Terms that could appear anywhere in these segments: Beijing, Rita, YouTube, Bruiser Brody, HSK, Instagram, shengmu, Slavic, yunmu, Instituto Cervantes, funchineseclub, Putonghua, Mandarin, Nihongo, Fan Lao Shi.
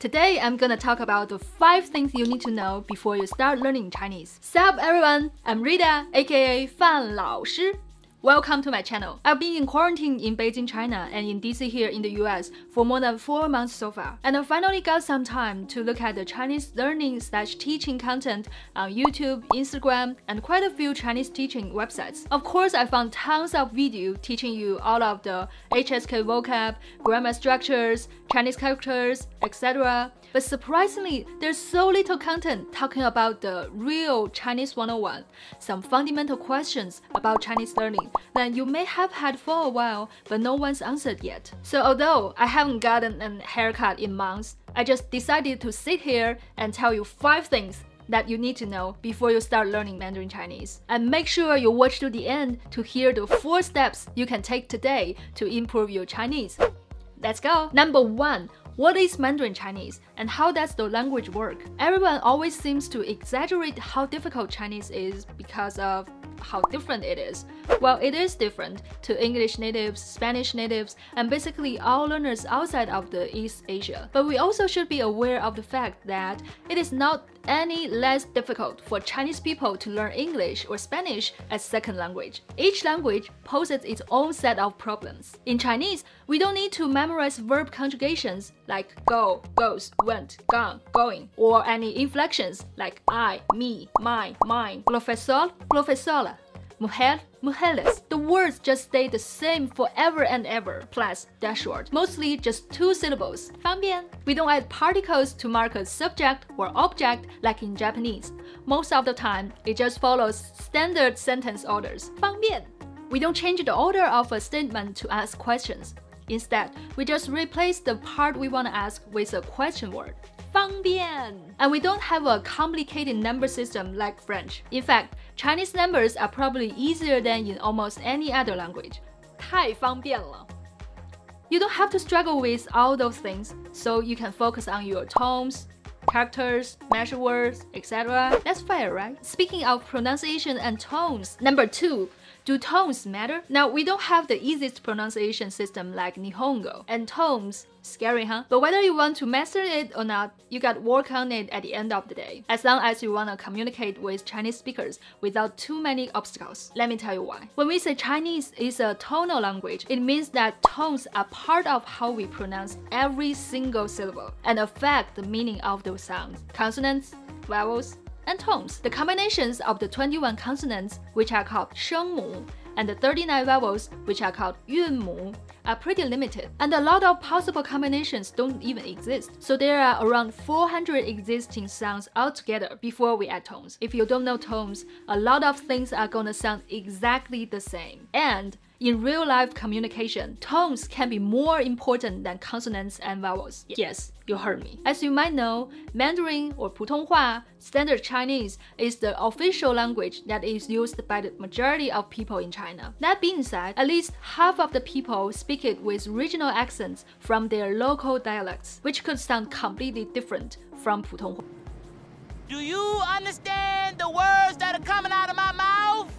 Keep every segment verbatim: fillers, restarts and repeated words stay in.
Today, I'm gonna talk about the five things you need to know before you start learning Chinese. Sup everyone, I'm Rita, aka Fan Lao Shi. Welcome to my channel. I've been in quarantine in Beijing, China and in D C here in the U S for more than four months so far. And I finally got some time to look at the Chinese learning slash teaching content on YouTube, Instagram, and quite a few Chinese teaching websites. Of course, I found tons of video teaching you all of the H S K vocab, grammar structures, Chinese characters, et cetera. But surprisingly, there's so little content talking about the real Chinese one oh one, some fundamental questions about Chinese learning that you may have had for a while, but no one's answered yet. So although I haven't gotten a haircut in months, I just decided to sit here and tell you five things that you need to know before you start learning Mandarin Chinese. And make sure you watch to the end to hear the four steps you can take today to improve your Chinese. Let's go! Number one. What is Mandarin Chinese and how does the language work? Everyone always seems to exaggerate how difficult Chinese is because of how different it is. Well, it is different to English natives, Spanish natives, and basically all learners outside of the East Asia. But we also should be aware of the fact that it is not any less difficult for Chinese people to learn English or Spanish as second language. Each language poses its own set of problems. In Chinese, we don't need to memorize verb conjugations like go, goes, went, gone, going, or any inflections like I, me, my, mine, profesor, profesora, mujer, mujeres. The words just stay the same forever and ever, plus they're short, mostly just two syllables, 方便. We don't add particles to mark a subject or object like in Japanese. Most of the time, it just follows standard sentence orders, 方便. We don't change the order of a statement to ask questions. Instead, we just replace the part we want to ask with a question word, 方便. And we don't have a complicated number system like French. In fact, Chinese numbers are probably easier than in almost any other language. 太方便了. You don't have to struggle with all those things, so you can focus on your tones, characters, measure words, et cetera. That's fair, right? Speaking of pronunciation and tones, number two. Do tones matter? Now, we don't have the easiest pronunciation system like Nihongo, and tones, scary, huh? But whether you want to master it or not, you gotta work on it at the end of the day, as long as you wanna communicate with Chinese speakers without too many obstacles. Let me tell you why. When we say Chinese is a tonal language, it means that tones are part of how we pronounce every single syllable and affect the meaning of those sounds. Consonants, vowels, and tones. The combinations of the twenty-one consonants, which are called shengmu, and the thirty-nine vowels, which are called yunmu, are pretty limited, and a lot of possible combinations don't even exist. So there are around four hundred existing sounds altogether before we add tones. If you don't know tones, a lot of things are gonna sound exactly the same. And in real-life communication, tones can be more important than consonants and vowels. Yes, you heard me. As you might know, Mandarin or Putonghua, Standard Chinese, is the official language that is used by the majority of people in China. That being said, at least half of the people speak it with regional accents from their local dialects, which could sound completely different from Putonghua. Do you understand the words that are coming out of my mouth?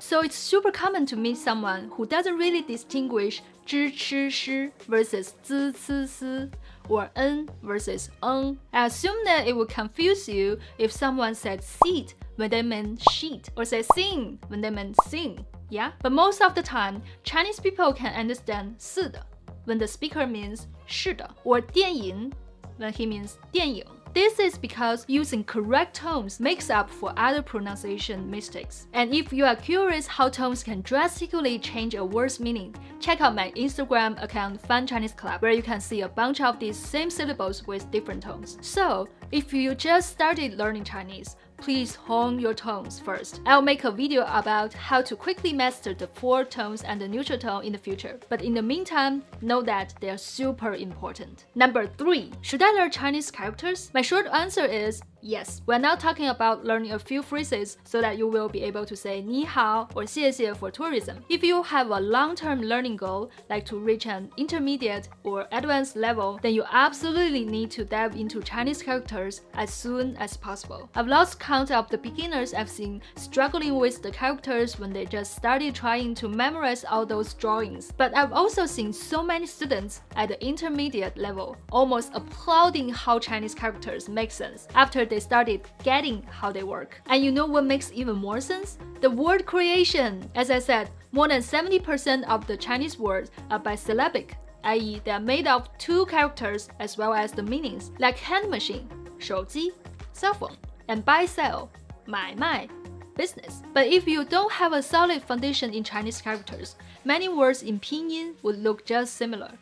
So it's super common to meet someone who doesn't really distinguish 知吃诗 versus 滋呲丝, or n versus ng. I assume that it would confuse you if someone said seat when they meant sheet, or said sing when they meant sing, yeah? But most of the time, Chinese people can understand 是的 when the speaker means 是的, or 电影 when he means 电影. This is because using correct tones makes up for other pronunciation mistakes. And if you are curious how tones can drastically change a word's meaning, check out my Instagram account Fun Chinese Club, where you can see a bunch of these same syllables with different tones. So, if you just started learning Chinese, please hone your tones first. I'll make a video about how to quickly master the four tones and the neutral tone in the future. But in the meantime, know that they're super important. Number three. Should I learn Chinese characters? My short answer is Yes, we're now talking about learning a few phrases so that you will be able to say ni hao or xie xie for tourism. If you have a long-term learning goal, like to reach an intermediate or advanced level, then you absolutely need to dive into Chinese characters as soon as possible. I've lost count of the beginners I've seen struggling with the characters when they just started trying to memorize all those drawings. But I've also seen so many students at the intermediate level almost applauding how Chinese characters make sense after they started getting how they work. And you know what makes even more sense? The word creation. As I said, more than seventy percent of the Chinese words are by syllabic, that is they are made of two characters as well as the meanings, like hand machine, 手机, cell phone, and buy sell, 买卖, business. But if you don't have a solid foundation in Chinese characters, many words in pinyin would look just similar.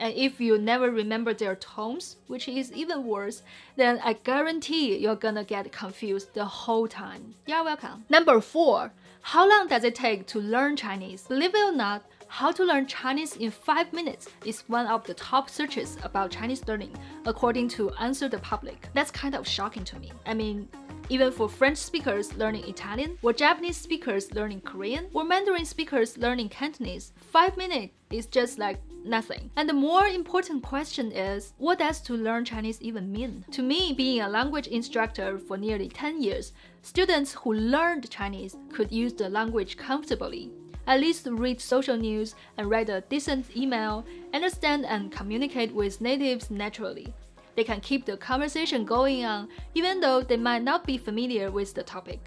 And if you never remember their tones, which is even worse, then I guarantee you're gonna get confused the whole time. You're welcome. Number four, how long does it take to learn Chinese? Believe it or not, how to learn Chinese in five minutes is one of the top searches about Chinese learning, according to Answer the Public. That's kind of shocking to me. I mean, even for French speakers learning Italian, or Japanese speakers learning Korean, or Mandarin speakers learning Cantonese, five minutes is just like nothing. And the more important question is, what does to learn Chinese even mean? To me, being a language instructor for nearly ten years, students who learned Chinese could use the language comfortably, at least read social news and write a decent email, understand and communicate with natives naturally. They can keep the conversation going on, even though they might not be familiar with the topic.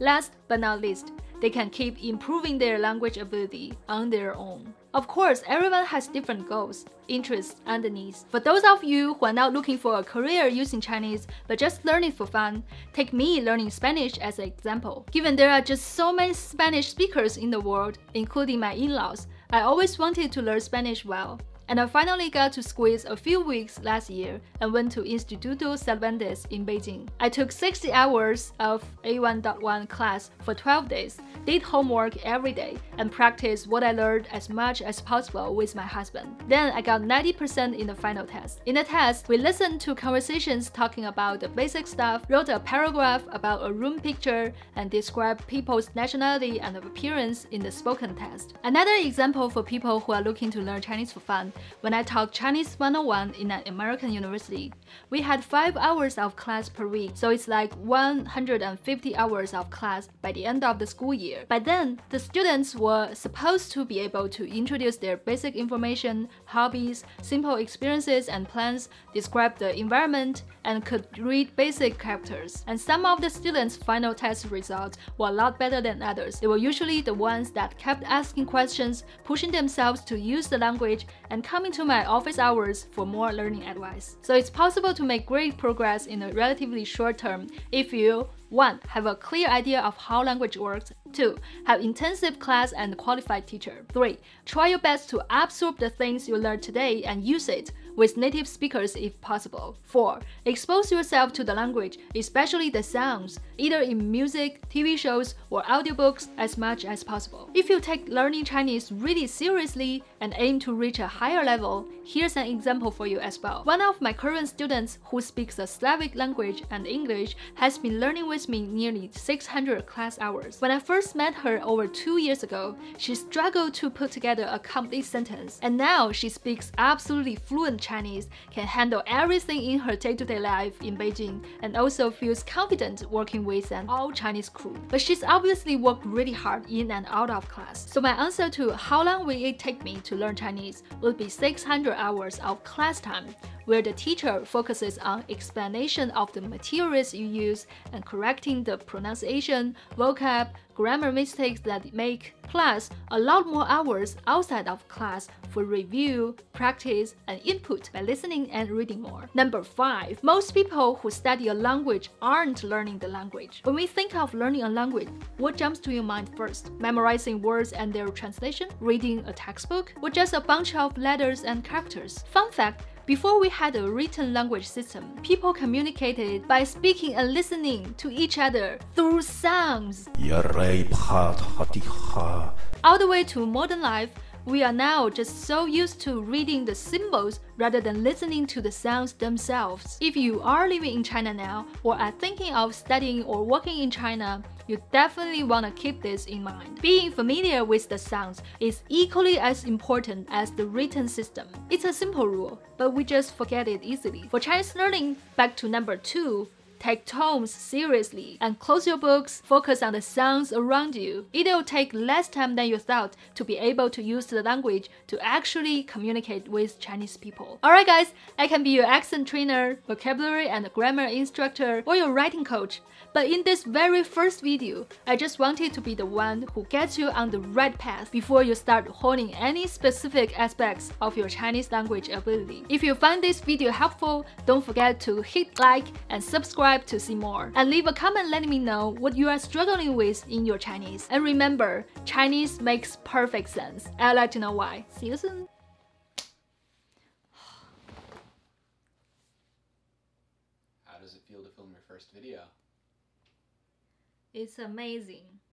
Last but not least, they can keep improving their language ability on their own. Of course, everyone has different goals, interests, and needs. For those of you who are not looking for a career using Chinese but just learning for fun, take me learning Spanish as an example. Given there are just so many Spanish speakers in the world, including my in-laws, I always wanted to learn Spanish well. And I finally got to squeeze a few weeks last year and went to Instituto Cervantes in Beijing. I took sixty hours of A one point one class for twelve days, did homework every day, and practiced what I learned as much as possible with my husband. Then I got ninety percent in the final test. In the test, we listened to conversations talking about the basic stuff, wrote a paragraph about a room picture, and described people's nationality and appearance in the spoken test. Another example for people who are looking to learn Chinese for fun. When I taught Chinese one oh one in an American university, we had five hours of class per week, so it's like one hundred fifty hours of class by the end of the school year. By then, the students were supposed to be able to introduce their basic information, hobbies, simple experiences and plans, describe the environment, and could read basic characters. And some of the students' final test results were a lot better than others. They were usually the ones that kept asking questions, pushing themselves to use the language, and coming to my office hours for more learning advice. So it's possible to make great progress in a relatively short term if you one Have a clear idea of how language works, two Have intensive class and qualified teacher, three Try your best to absorb the things you learned today and use it with native speakers if possible, four Expose yourself to the language, especially the sounds, either in music, T V shows, or audiobooks as much as possible. If you take learning Chinese really seriously and aim to reach a higher level, here's an example for you as well. One of my current students who speaks the Slavic language and English has been learning with me nearly six hundred class hours. When I first met her over two years ago, she struggled to put together a complete sentence, and now she speaks absolutely fluent Chinese, can handle everything in her day-to-day life in Beijing, and also feels confident working with an all-Chinese crew. But she's obviously worked really hard in and out of class. So my answer to how long will it take me to learn Chinese would be six hundred hours of class time, where the teacher focuses on explanation of the materials you use and correcting the pronunciation, vocab, grammar mistakes that make, plus a lot more hours outside of class for review, practice, and input by listening and reading more. Number five, most people who study a language aren't learning the language. When we think of learning a language, what jumps to your mind first? Memorizing words and their translation? Reading a textbook? Or just a bunch of letters and characters? Fun fact, before we had a written language system, people communicated by speaking and listening to each other through sounds. All the way to modern life, We are now just so used to reading the symbols rather than listening to the sounds themselves. If you are living in China now or are thinking of studying or working in China, you definitely want to keep this in mind. Being familiar with the sounds is equally as important as the written system. It's a simple rule, but we just forget it easily. For Chinese learning, back to number two. Take tones seriously and close your books, focus on the sounds around you. It'll take less time than you thought to be able to use the language to actually communicate with Chinese people. Alright guys, I can be your accent trainer, vocabulary and grammar instructor, or your writing coach, but in this very first video, I just wanted to be the one who gets you on the right path before you start honing any specific aspects of your Chinese language ability. If you find this video helpful, don't forget to hit like and subscribe to see more, and leave a comment letting me know what you are struggling with in your Chinese. And remember, Chinese makes perfect sense. I'd like to know why. See you soon! How does it feel to film your first video? It's amazing.